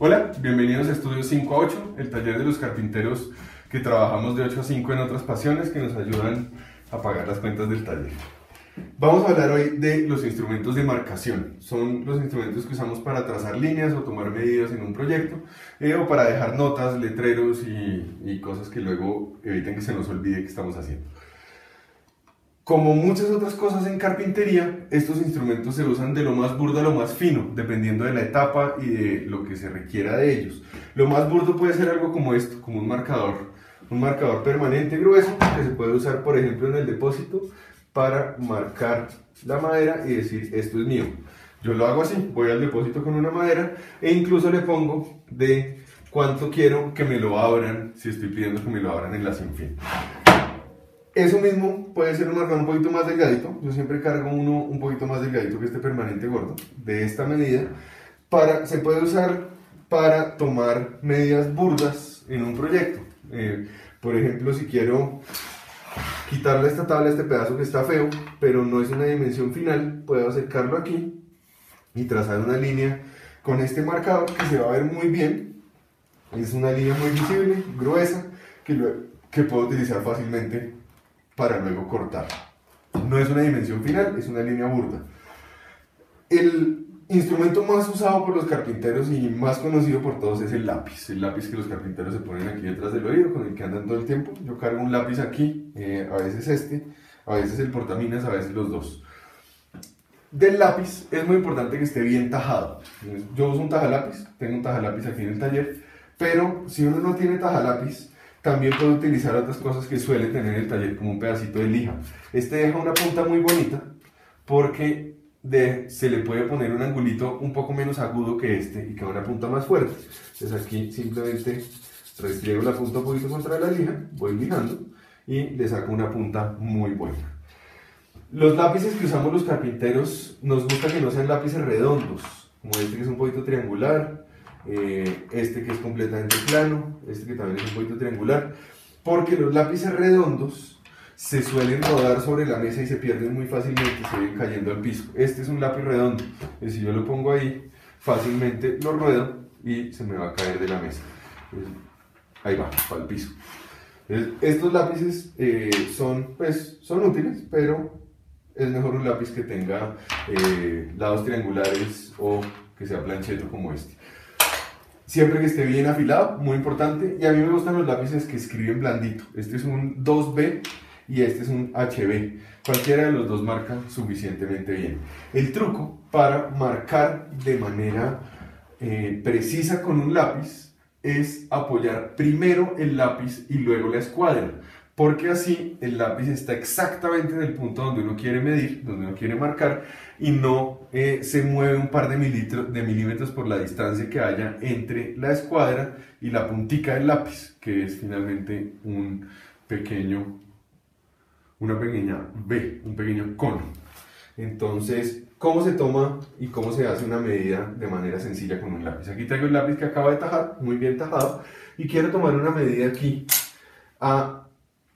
Hola, bienvenidos a Estudio 5 a 8, el taller de los carpinteros que trabajamos de 8 a 5 en otras pasiones que nos ayudan a pagar las cuentas del taller. Vamos a hablar hoy de los instrumentos de marcación. Son los instrumentos que usamos para trazar líneas o tomar medidas en un proyecto o para dejar notas, letreros y cosas que luego eviten que se nos olvide que estamos haciendo. Como muchas otras cosas en carpintería, estos instrumentos se usan de lo más burdo a lo más fino, dependiendo de la etapa y de lo que se requiera de ellos. Lo más burdo puede ser algo como esto, como un marcador permanente grueso que se puede usar, por ejemplo, en el depósito para marcar la madera y decir esto es mío. Yo lo hago así, voy al depósito con una madera e incluso le pongo de cuánto quiero que me lo abran, si estoy pidiendo que me lo abran en la sinfín. Eso mismo puede ser un marcador un poquito más delgadito. Yo siempre cargo uno un poquito más delgadito que este permanente gordo, de esta medida. Se puede usar para tomar medidas burdas en un proyecto. Por ejemplo, si quiero quitarle a esta tabla este pedazo que está feo, pero no es una dimensión final, puedo acercarlo aquí y trazar una línea con este marcador que se va a ver muy bien. Es una línea muy visible, gruesa, que puedo utilizar fácilmente para luego cortar. No es una dimensión final, es una línea burda. El instrumento más usado por los carpinteros y más conocido por todos es el lápiz. El lápiz que los carpinteros se ponen aquí detrás del oído, con el que andan todo el tiempo. Yo cargo un lápiz aquí, a veces este, a veces el portaminas, a veces los dos. Del lápiz es muy importante que esté bien tajado. Yo uso un tajalápiz, tengo un tajalápiz aquí en el taller, pero si uno no tiene tajalápiz, también puedo utilizar otras cosas que suele tener el taller, como un pedacito de lija. Este deja una punta muy bonita porque se le puede poner un angulito un poco menos agudo que este y queda una punta más fuerte. Entonces aquí simplemente restriego la punta un poquito contra la lija, voy lijando y le saco una punta muy buena. Los lápices que usamos los carpinteros nos gusta que no sean lápices redondos, como este que es un poquito triangular, este que es completamente plano, este que también es un poquito triangular, porque los lápices redondos se suelen rodar sobre la mesa y se pierden muy fácilmente, se ven cayendo al piso. Este es un lápiz redondo, y si yo lo pongo ahí, fácilmente lo ruedo y se me va a caer de la mesa. Ahí va, para el piso. Entonces, estos lápices son útiles, pero es mejor un lápiz que tenga lados triangulares o que sea planchero como este. Siempre que esté bien afilado, muy importante. Y a mí me gustan los lápices que escriben blandito. Este es un 2B y este es un HB. Cualquiera de los dos marca suficientemente bien. El truco para marcar de manera precisa con un lápiz es apoyar primero el lápiz y luego la escuadra. Porque así el lápiz está exactamente en el punto donde uno quiere medir, donde uno quiere marcar, y no se mueve un par de milímetros por la distancia que haya entre la escuadra y la puntica del lápiz, que es finalmente un pequeño cono. Entonces, ¿cómo se toma y cómo se hace una medida de manera sencilla con un lápiz? Aquí traigo el lápiz que acaba de tajar, muy bien tajado, y quiero tomar una medida aquí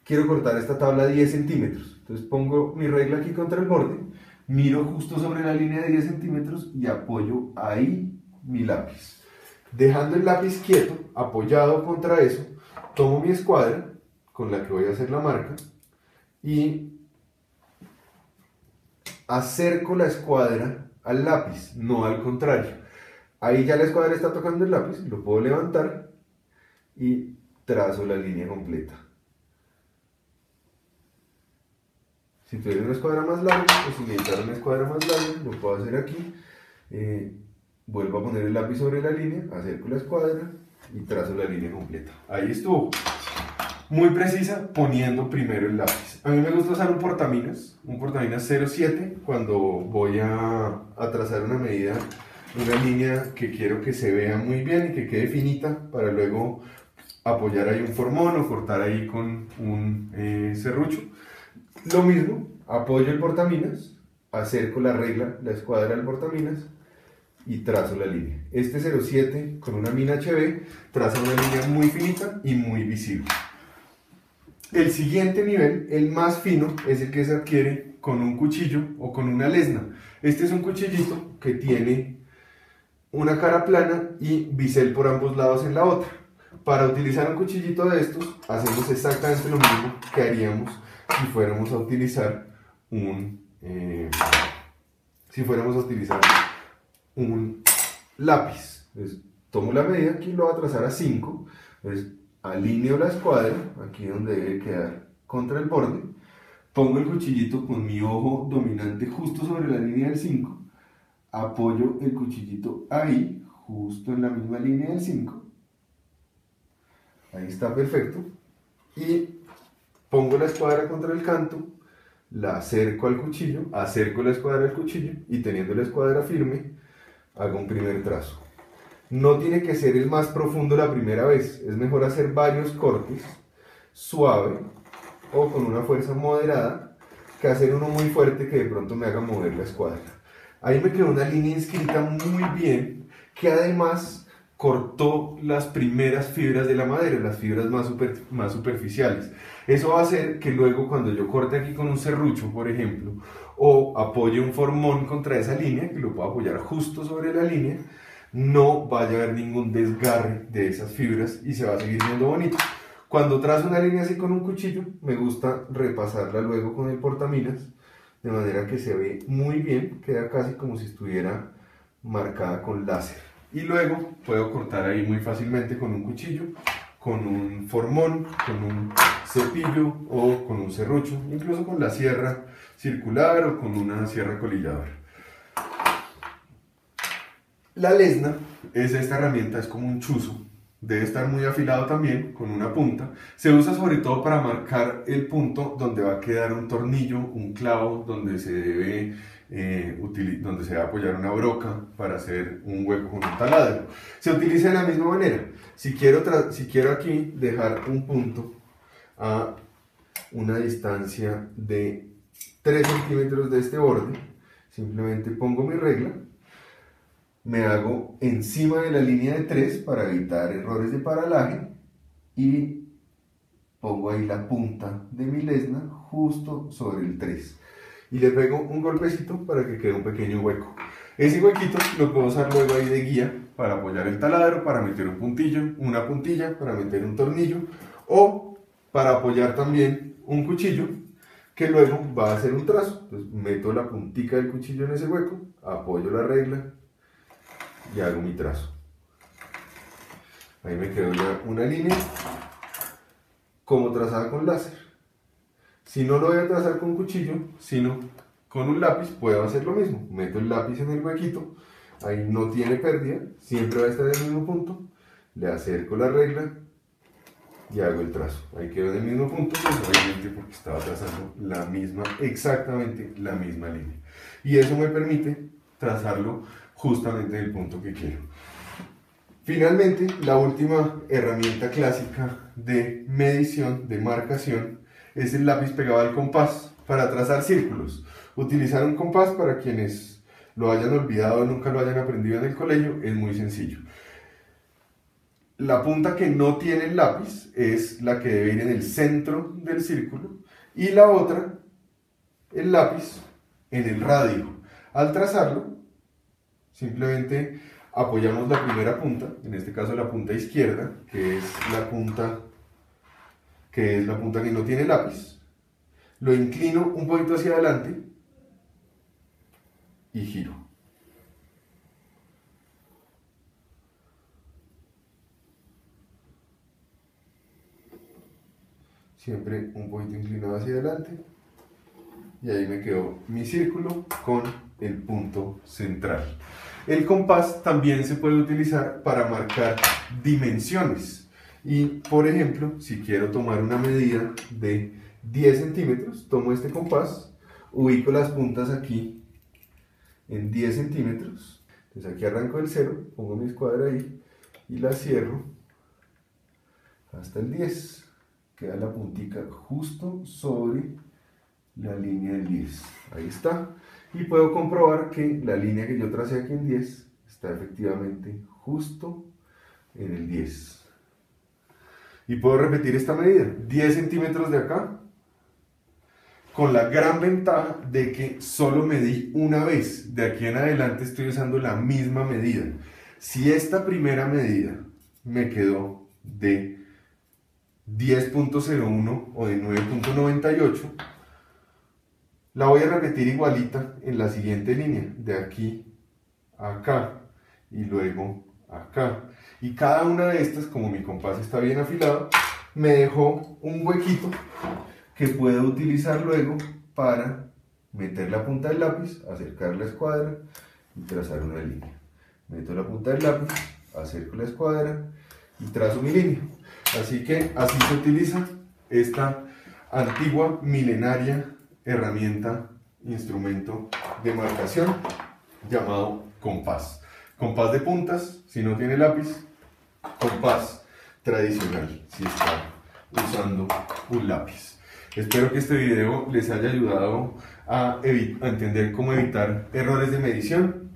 Quiero cortar esta tabla 10 centímetros, entonces pongo mi regla aquí contra el borde, miro justo sobre la línea de 10 centímetros y apoyo ahí mi lápiz. Dejando el lápiz quieto, apoyado contra eso, tomo mi escuadra con la que voy a hacer la marca y acerco la escuadra al lápiz, no al contrario. Ahí ya la escuadra está tocando el lápiz, lo puedo levantar y trazo la línea completa. Si tuviera una escuadra más larga, o si necesitara una escuadra más larga, lo puedo hacer aquí. Vuelvo a poner el lápiz sobre la línea, acerco la escuadra y trazo la línea completa. Ahí estuvo. Muy precisa, poniendo primero el lápiz. A mí me gusta usar un portaminas 0.7, cuando voy a trazar una medida, una línea que quiero que se vea muy bien y que quede finita, para luego apoyar ahí un formón o cortar ahí con un serrucho. Lo mismo, apoyo el portaminas, acerco la regla, la escuadra del portaminas y trazo la línea. Este 0.7 con una mina HB traza una línea muy finita y muy visible. El siguiente nivel, el más fino, es el que se adquiere con un cuchillo o con una lesna. Este es un cuchillito que tiene una cara plana y bisel por ambos lados en la otra. Para utilizar un cuchillito de estos, hacemos exactamente lo mismo que haríamos si fuéramos a utilizar un lápiz. Entonces, tomo la medida, aquí lo voy a trazar a 5, entonces alineo la escuadra, aquí donde debe quedar contra el borde, pongo el cuchillito con mi ojo dominante justo sobre la línea del 5, apoyo el cuchillito ahí, justo en la misma línea del 5, ahí está perfecto, y pongo la escuadra contra el canto, la acerco al cuchillo, acerco la escuadra al cuchillo y teniendo la escuadra firme, hago un primer trazo. No tiene que ser el más profundo la primera vez, es mejor hacer varios cortes, suave o con una fuerza moderada, que hacer uno muy fuerte que de pronto me haga mover la escuadra. Ahí me quedó una línea inscrita muy bien, que además cortó las primeras fibras de la madera, las fibras más superficiales. Eso va a hacer que luego cuando yo corte aquí con un serrucho, por ejemplo, o apoye un formón contra esa línea, que lo puedo apoyar justo sobre la línea, no vaya a haber ningún desgarre de esas fibras y se va a seguir viendo bonito. Cuando trazo una línea así con un cuchillo, me gusta repasarla luego con el portaminas, de manera que se ve muy bien, queda casi como si estuviera marcada con láser. Y luego puedo cortar ahí muy fácilmente con un cuchillo, con un formón, con un cepillo o con un serrucho, incluso con la sierra circular o con una sierra colilladora. La lesna es esta herramienta, es como un chuzo, debe estar muy afilado también, con una punta. Se usa sobre todo para marcar el punto donde va a quedar un tornillo, un clavo, donde se debe donde se va a apoyar una broca para hacer un hueco con un taladro. Se utiliza de la misma manera. Si quiero aquí dejar un punto a una distancia de 3 centímetros de este borde, simplemente pongo mi regla, me hago encima de la línea de 3 para evitar errores de paralaje y pongo ahí la punta de mi lesna justo sobre el 3. Y le pego un golpecito para que quede un pequeño hueco. Ese huequito lo puedo usar luego ahí de guía para apoyar el taladro, para meter un puntillo, una puntilla, para meter un tornillo o para apoyar también un cuchillo que luego va a hacer un trazo. Entonces meto la puntica del cuchillo en ese hueco, apoyo la regla y hago mi trazo. Ahí me quedó ya una línea como trazada con láser. Si no lo voy a trazar con cuchillo, sino con un lápiz, puedo hacer lo mismo. Meto el lápiz en el huequito, ahí no tiene pérdida, siempre va a estar en el mismo punto. Le acerco la regla y hago el trazo. Ahí quedó en el mismo punto, pues obviamente porque estaba trazando la misma, exactamente la misma línea. Y eso me permite trazarlo justamente en el punto que quiero. Finalmente, la última herramienta clásica de medición, de marcación, es el lápiz pegado al compás para trazar círculos. Utilizar un compás, para quienes lo hayan olvidado o nunca lo hayan aprendido en el colegio, es muy sencillo. La punta que no tiene el lápiz es la que debe ir en el centro del círculo y la otra, el lápiz, en el radio. Al trazarlo, simplemente apoyamos la primera punta, en este caso la punta izquierda, que es la punta que no tiene lápiz, lo inclino un poquito hacia adelante y giro. Siempre un poquito inclinado hacia adelante y ahí me quedó mi círculo con el punto central. El compás también se puede utilizar para marcar dimensiones. Y, por ejemplo, si quiero tomar una medida de 10 centímetros, tomo este compás, ubico las puntas aquí en 10 centímetros, entonces aquí arranco el 0, pongo mi escuadra ahí y la cierro hasta el 10, queda la puntica justo sobre la línea del 10, ahí está, y puedo comprobar que la línea que yo tracé aquí en 10 está efectivamente justo en el 10. Y puedo repetir esta medida, 10 centímetros de acá, con la gran ventaja de que solo medí una vez, de aquí en adelante estoy usando la misma medida. Si esta primera medida me quedó de 10.01 o de 9.98, la voy a repetir igualita en la siguiente línea, de aquí a acá y luego acá. Y cada una de estas, como mi compás está bien afilado, me dejó un huequito que puedo utilizar luego para meter la punta del lápiz, acercar la escuadra y trazar una línea. Meto la punta del lápiz, acerco la escuadra y trazo mi línea. Así que así se utiliza esta antigua, milenaria herramienta, instrumento de marcación llamado compás. Compás de puntas, si no tiene lápiz, compás tradicional, si está usando un lápiz. Espero que este video les haya ayudado a entender cómo evitar errores de medición,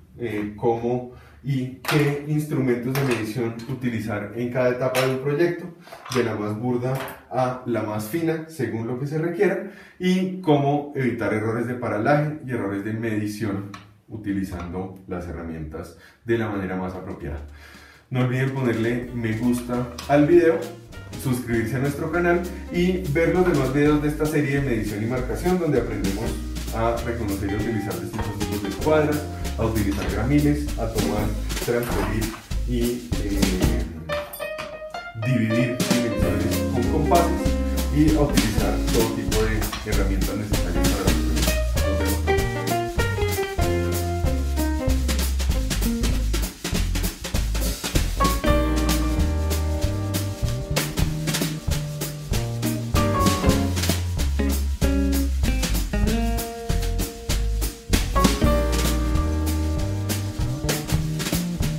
cómo y qué instrumentos de medición utilizar en cada etapa de un proyecto, de la más burda a la más fina, según lo que se requiera, y cómo evitar errores de paralaje y errores de medición utilizando las herramientas de la manera más apropiada. No olviden ponerle me gusta al video, suscribirse a nuestro canal y ver los demás videos de esta serie de medición y marcación, donde aprendemos a reconocer y utilizar distintos tipos de escuadras, a utilizar gramiles, a tomar, transferir y dividir dimensiones con compases, y a utilizar todo tipo de herramientas necesarias